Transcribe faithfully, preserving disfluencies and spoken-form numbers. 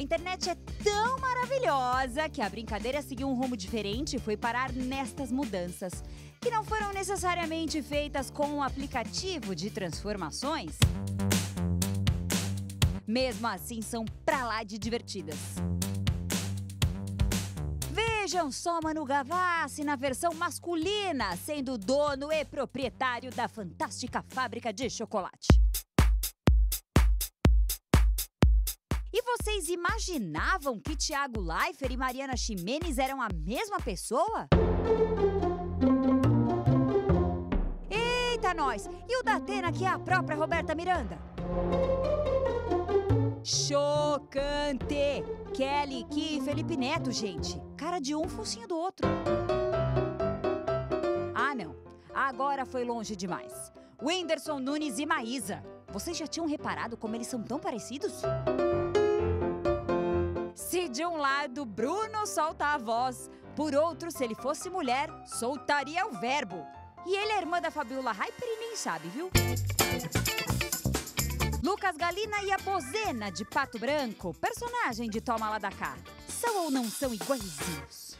A internet é tão maravilhosa que a brincadeira seguiu um rumo diferente e foi parar nestas mudanças, que não foram necessariamente feitas com um aplicativo de transformações. Mesmo assim, são pra lá de divertidas. Vejam só Manu Gavassi na versão masculina, sendo dono e proprietário da fantástica fábrica de chocolate. E vocês imaginavam que Tiago Leifert e Mariana Ximenes eram a mesma pessoa? Eita nós! E o Datena, que é a própria Roberta Miranda? Chocante! Kelly, Ki e Felipe Neto, gente. Cara de um, focinho do outro. Ah, não. Agora foi longe demais. Whindersson Nunes e Maísa. Vocês já tinham reparado como eles são tão parecidos? Se de um lado Bruno solta a voz, por outro, se ele fosse mulher, soltaria o verbo. E ele é irmã da Fabiola Reipert e nem sabe, viu? Lucas Galina e a Bozena, de Pato Branco, personagem de Toma Lá da Cá. São ou não são iguaizinhos?